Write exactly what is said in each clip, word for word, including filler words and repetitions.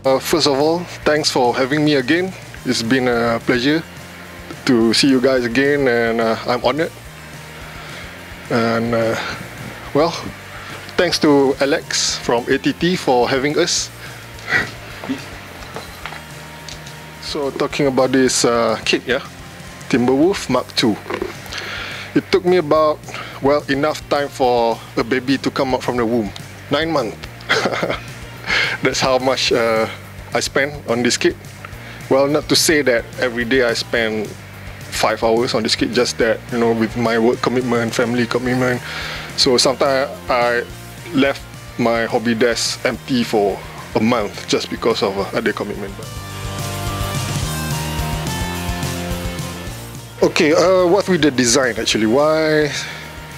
Uh, first of all, thanks for having me again. It's been a pleasure to see you guys again, and uh, I'm honored. And uh, well, thanks to Alex from A T T for having us. So talking about this uh, kit, yeah, Timberwolf Mark two. It took me about, well, enough time for a baby to come out from the womb. Nine months. That's how much uh, I spent on this kit. Well, not to say that every day I spend five hours on this kit, just that, you know, with my work commitment, family commitment. So sometimes I left my hobby desk empty for a month just because of other commitment. Okay, uh, what with the design actually? Why,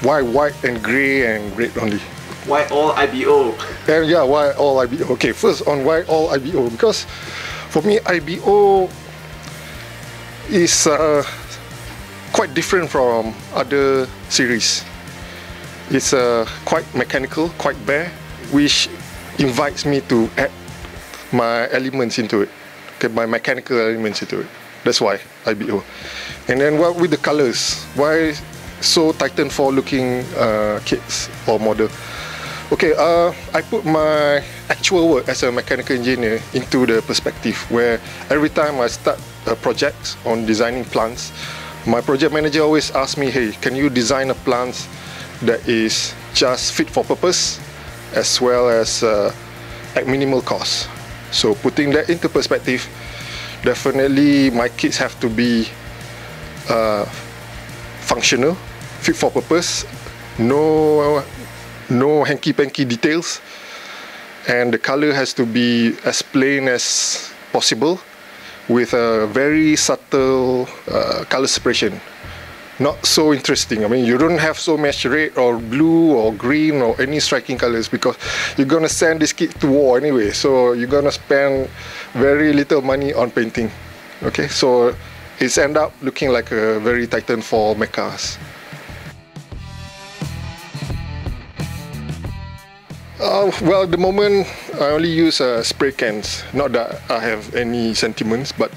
why white and grey and red only? Why all I B O? And yeah, why all I B O? Okay, first on why all I B O, because for me I B O is uh, quite different from other series. It's uh, quite mechanical, quite bare, which invites me to add my elements into it. Okay, my mechanical elements into it. That's why I B O. And then what with the colors? Why so Titanfall looking uh, kits or model? Okay, uh, I put my actual work as a mechanical engineer into the perspective where every time I start a project on designing plants, my project manager always asks me, hey, can you design a plant that is just fit for purpose as well as uh, at minimal cost? So putting that into perspective, definitely my kits have to be uh, functional, fit for purpose, no no hanky-panky details, and the color has to be as plain as possible with a very subtle uh, color separation. Not so interesting. I mean, you don't have so much red or blue or green or any striking colors because you're gonna send this kid to war anyway, so you're gonna spend very little money on painting. Okay, so it's end up looking like a very Titanfall mechas. Uh, well, at the moment I only use uh, spray cans. Not that I have any sentiments, but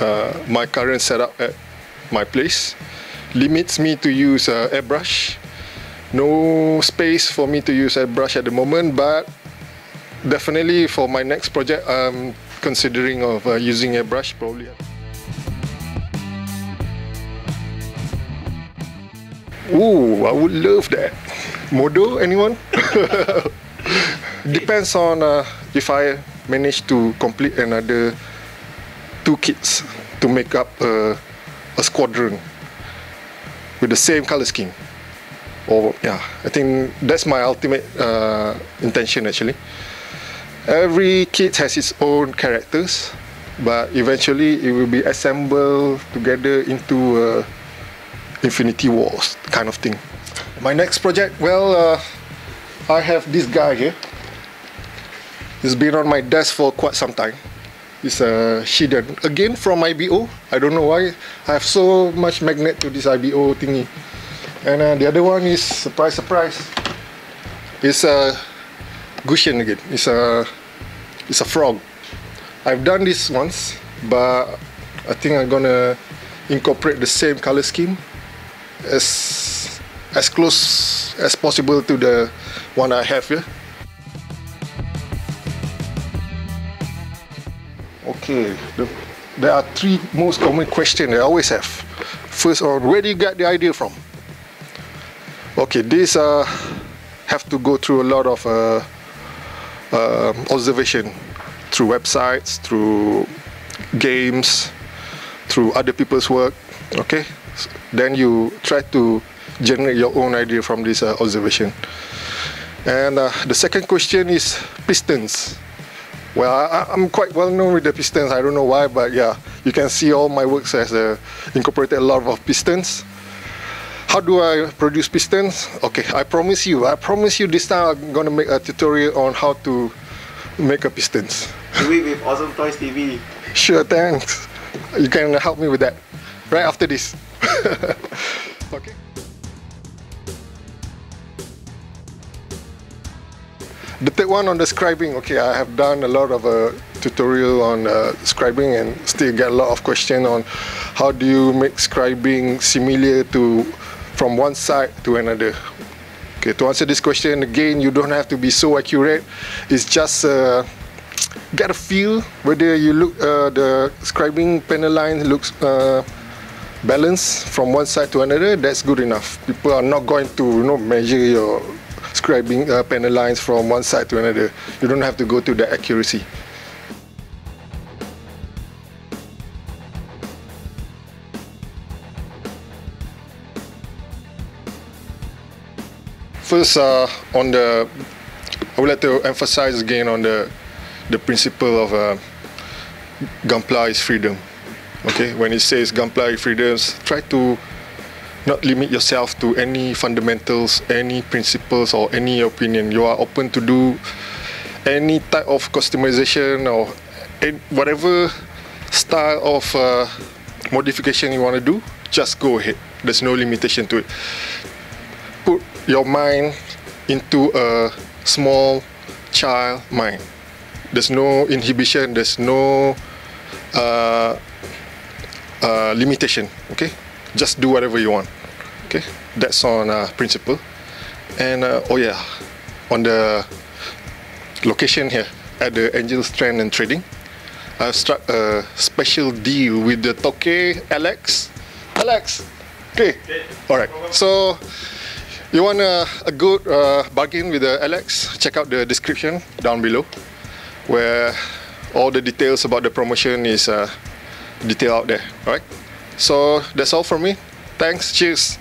uh, my current setup at my place limits me to use uh, airbrush. No space for me to use airbrush at the moment, but definitely for my next project I'm considering of uh, using airbrush probably. Ooh, I would love that. Modo, anyone? Depends on uh, if I manage to complete another two kits to make up uh, a squadron with the same color scheme. Or yeah, I think that's my ultimate uh, intention actually. Every kit has its own characters, but eventually it will be assembled together into uh, Infinity Wars kind of thing. My next project, well, uh, I have this guy here. He's been on my desk for quite some time. It's a Shiden, again from I B O. I don't know why I have so much magnet to this I B O thingy. And uh, the other one is, surprise, surprise, it's a Gushin again. It's a, it's a frog. I've done this once, but I think I'm gonna incorporate the same color scheme as, as close as possible to the one I have here. Okay, the, there are three most common questions I always have. First, on where do you get the idea from? Okay, these uh, have to go through a lot of uh, uh, observation through websites, through games, through other people's work. Okay, so then you try to generate your own idea from this uh, observation. And uh, the second question is pistons. Well, I, I'm quite well known with the pistons. I don't know why, but yeah, you can see all my works has uh, incorporated a lot of pistons. How do I produce pistons? Okay, I promise you, I promise you this time I'm gonna make a tutorial on how to make a pistons. Do it with Awesome Toys T V. Sure, thanks. You can help me with that right after this. Okay. The third one on the scribing, okay, I have done a lot of uh, tutorial on uh, scribing, and still get a lot of questions on how do you make scribing similar to from one side to another. Okay, to answer this question again, you don't have to be so accurate. It's just uh, get a feel whether you look uh, the scribing panel line looks uh, balanced from one side to another. That's good enough. People are not going to, you know, measure your scribing uh, panel lines from one side to another. You don't have to go to the accuracy. First, uh, on the, I would like to emphasize again on the the principle of uh, Gunpla is freedom. Okay, when it says Gunpla is freedom, try to not limit yourself to any fundamentals, any principles, or any opinion. You are open to do any type of customization or whatever style of uh, modification you want to do. Just go ahead. There's no limitation to it. Put your mind into a small child mind. There's no inhibition, there's no uh, uh, limitation, okay? Just do whatever you want, okay? That's on uh, principle. And uh, oh yeah, on the location here at the Angel Trend and Trading, I've struck a special deal with the Toke Alex. Alex, okay, all right, so you want a, a good uh, bargain with uh, Alex? Check out the description down below, where all the details about the promotion is uh, detailed out there. All right. So that's all from me. Thanks. Cheers.